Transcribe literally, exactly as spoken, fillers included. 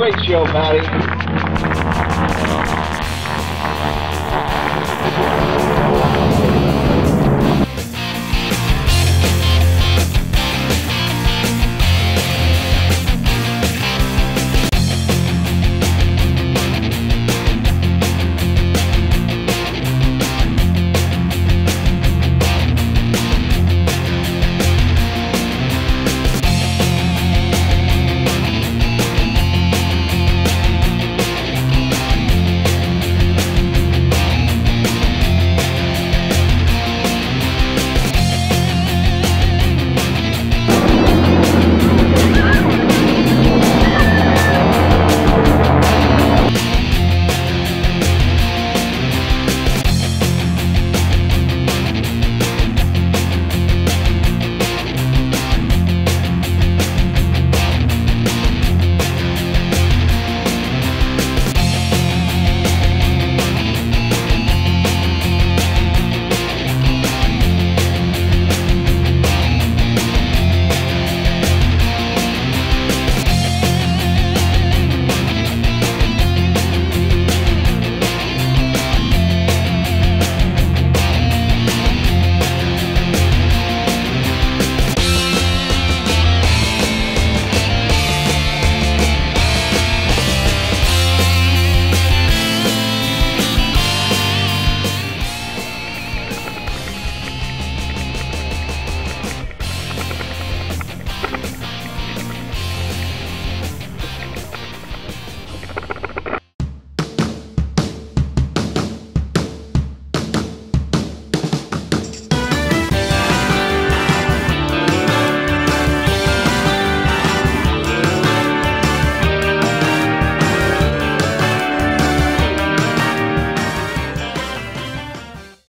Great show, Matty.